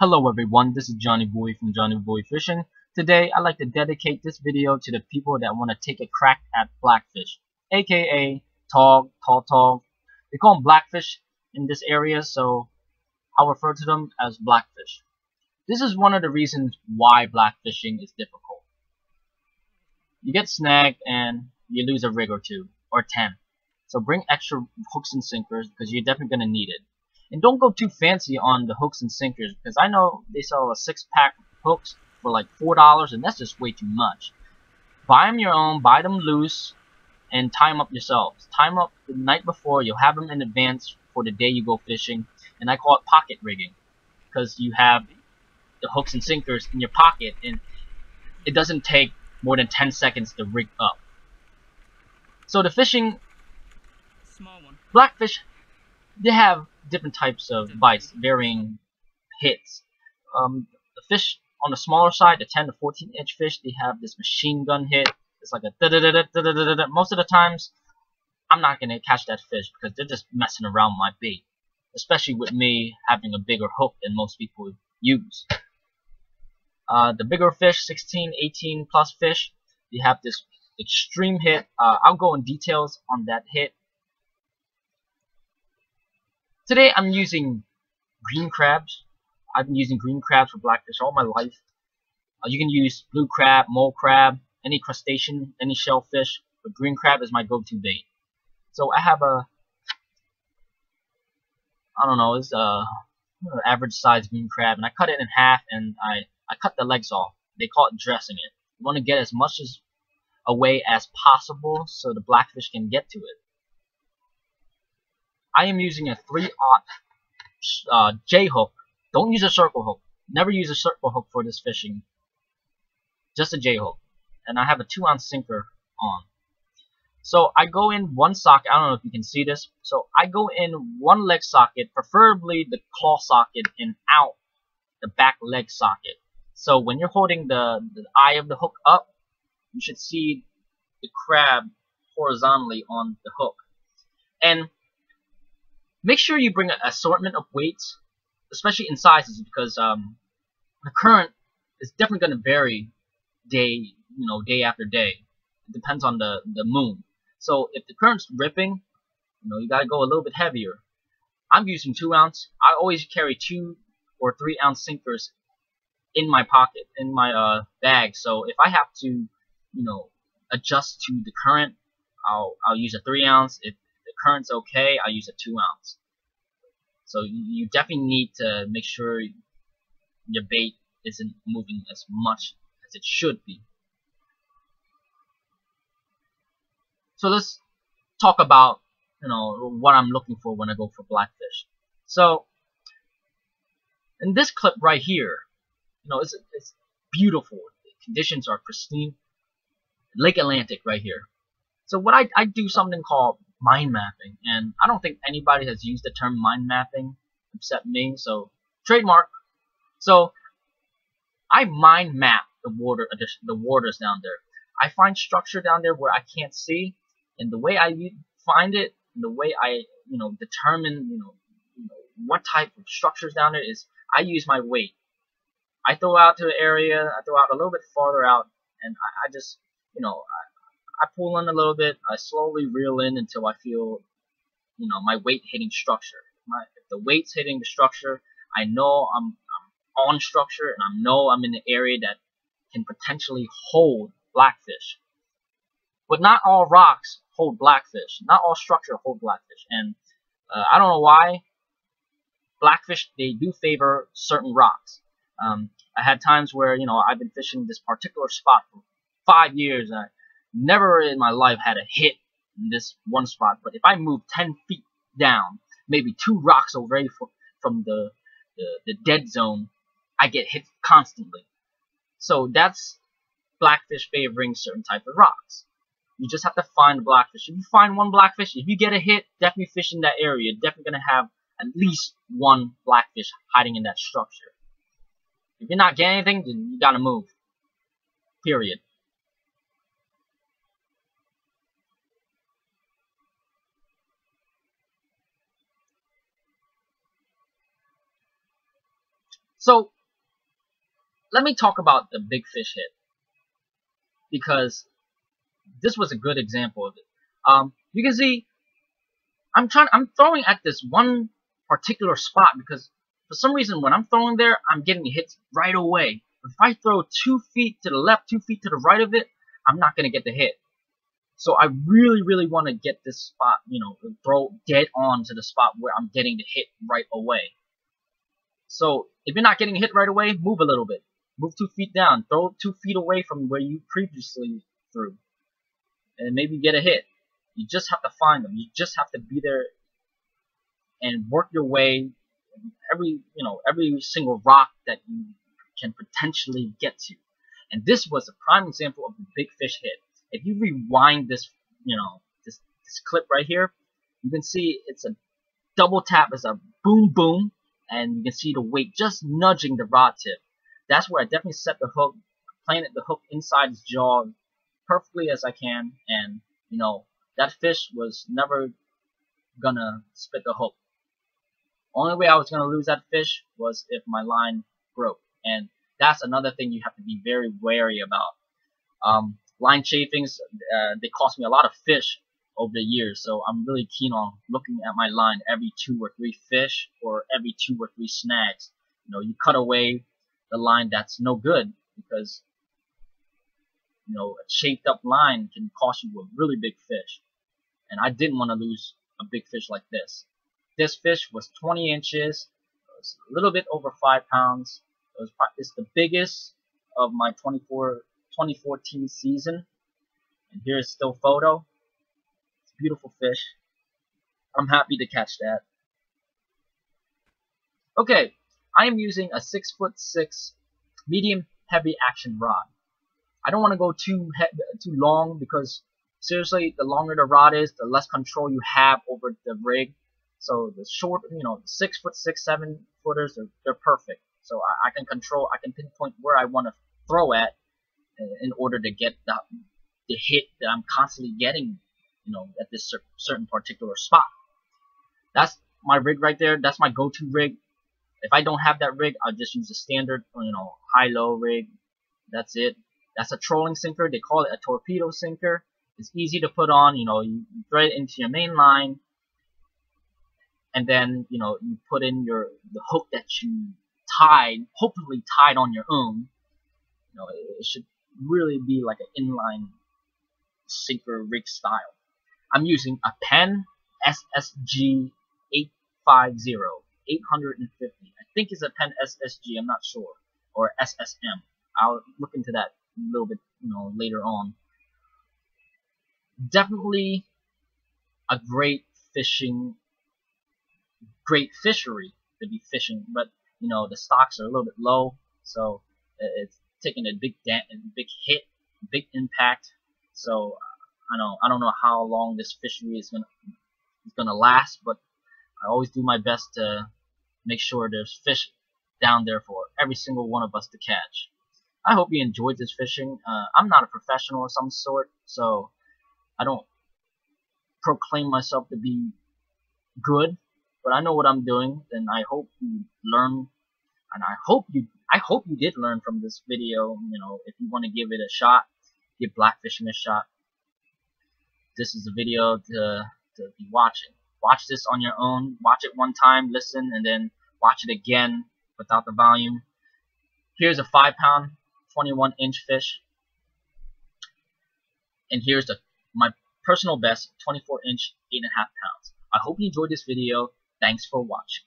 Hello everyone, this is Johnny Bui from Johnny Bui Fishing. Today I'd like to dedicate this video to the people that want to take a crack at blackfish, aka Tog, Tog. They call them blackfish in this area, so I'll refer to them as blackfish. This is one of the reasons why blackfishing is difficult. You get snagged and you lose a rig or two, or 10. So bring extra hooks and sinkers because you're definitely going to need it. And don't go too fancy on the hooks and sinkers, because I know they sell a 6-pack of hooks for like $4, and that's just way too much. Buy them your own, buy them loose, and tie them up yourselves. Tie them up the night before, you'll have them in advance for the day you go fishing, and I call it pocket rigging, because you have the hooks and sinkers in your pocket, and it doesn't take more than 10 seconds to rig up. So the fishing, blackfish, they have different types of bites, varying hits. The fish on the smaller side, the 10 to 14 inch fish, they have this machine gun hit. It's like a da-da-da-da-da-da-da-da. Most of the times, I'm not going to catch that fish because they're just messing around with my bait, especially with me having a bigger hook than most people use. The bigger fish, 16, 18 plus fish, they have this extreme hit. I'll go in details on that hit. Today I'm using green crabs. I've been using green crabs for blackfish all my life. You can use blue crab, mole crab, any crustacean, any shellfish, but green crab is my go-to bait. So I have a, I don't know, it's an average size green crab, and I cut it in half and I cut the legs off. They call it dressing it. You want to get as much as away as possible so the blackfish can get to it. I am using a 3/0 J hook. Don't use a circle hook. Never use a circle hook for this fishing. Just a J hook. And I have a 2-ounce sinker on. So I go in one socket. I don't know if you can see this. So I go in one leg socket, preferably the claw socket, and out the back leg socket. So when you're holding the eye of the hook up, you should see the crab horizontally on the hook. And make sure you bring an assortment of weights, especially in sizes, because the current is definitely going to vary day after day. It depends on the moon. So if the current's ripping, you got to go a little bit heavier. I'm using 2-ounce. I always carry 2 or 3-ounce sinkers in my pocket, in my bag. So if I have to, adjust to the current, I'll use a 3-ounce. If current's okay, I use a 2-ounce. So you definitely need to make sure your bait isn't moving as much as it should be. So let's talk about what I'm looking for when I go for blackfish. So in this clip right here, it's beautiful. The conditions are pristine. Lake Atlantic right here. So what I do something called mind mapping, and I don't think anybody has used the term mind mapping except me, so trademark. So I mind map the waters down there. I find structure down there where I can't see, and the way I find it, and the way I determine what type of structures down there is I use my weight. I throw out to the area, I throw out a little bit farther out, and I just I pull in a little bit, I slowly reel in until I feel, my weight hitting structure. If the weight's hitting the structure, I know I'm on structure, and I know I'm in the area that can potentially hold blackfish. But not all rocks hold blackfish. Not all structure hold blackfish. And I don't know why. Blackfish, they do favor certain rocks. I had times where, I've been fishing this particular spot for 5 years, and never in my life had a hit in this one spot, but if I move 10 feet down, maybe 2 rocks away from the dead zone, I get hit constantly. So that's blackfish favoring certain type of rocks. You just have to find blackfish. If you find one blackfish, if you get a hit, definitely fish in that area. You're definitely going to have at least one blackfish hiding in that structure. If you're not getting anything, then you got to move. Period. So let me talk about the big fish hit, because this was a good example of it. You can see I'm throwing at this one particular spot because for some reason when I'm throwing there, I'm getting hits right away. If I throw 2 feet to the left, 2 feet to the right of it, I'm not going to get the hit. So I really, really want to get this spot, you know, throw dead on to the spot where I'm getting the hit right away. So if you're not getting a hit right away, move a little bit. Move 2 feet down. Throw 2 feet away from where you previously threw. And maybe get a hit. You just have to find them. You just have to be there and work your way every single rock that you can potentially get to. And this was a prime example of the big fish hit. If you rewind this, you know, this clip right here, you can see it's a double tap, it's a boom boom, and you can see the weight just nudging the rod tip. That's where I definitely set the hook, planted the hook inside his jaw perfectly as I can, and you know, that fish was never gonna spit the hook. Only way I was gonna lose that fish was if my line broke, and that's another thing you have to be very wary about. Line chafings, they cost me a lot of fish over the years, so I'm really keen on looking at my line every 2 or 3 fish or every 2 or 3 snags. You know, you cut away the line that's no good because, you know, a shaped up line can cost you a really big fish, and I didn't want to lose a big fish like this. This fish was 20 inches, it was a little bit over 5 pounds. It's the biggest of my 2014 season, and here's still photo. It's a beautiful fish. I'm happy to catch that. Okay, I am using a 6'6" medium heavy action rod. I don't want to go too long because seriously, the longer the rod is, the less control you have over the rig. So the short, you know, 6'6", 7'footers, they're perfect. So I can control, I can pinpoint where I want to throw at in order to get the hit that I'm constantly getting, you know, at this certain particular spot. That's my rig right there. That's my go-to rig. If I don't have that rig, I'll just use a standard, you know, high-low rig. That's it. That's a trolling sinker. They call it a torpedo sinker. It's easy to put on. You know, you thread it into your main line, and then, you know, you put in the hook that you tied, hopefully tied on your own. You know, it should really be like an inline sinker rig style. I'm using a PENN SSG 850, 850. I think it's a PENN SSG. I'm not sure, or SSm. I'll look into that a little bit, you know, later on. Definitely a great fishery to be fishing, but you know, the stocks are a little bit low, so it's taking a big hit, big impact. So I don't know how long this fishery is gonna last, but I always do my best to make sure there's fish down there for every single one of us to catch. I hope you enjoyed this fishing. I'm not a professional of some sort, so I don't proclaim myself to be good, but I know what I'm doing, and I hope you learn. And I hope you did learn from this video. You know, if you want to give it a shot, give blackfishing a shot. This is a video to be watching. Watch this on your own. Watch it one time, listen, and then watch it again without the volume. Here's a 5-pound, 21-inch fish, and here's my personal best, 24-inch, 8.5 pounds. I hope you enjoyed this video. Thanks for watching.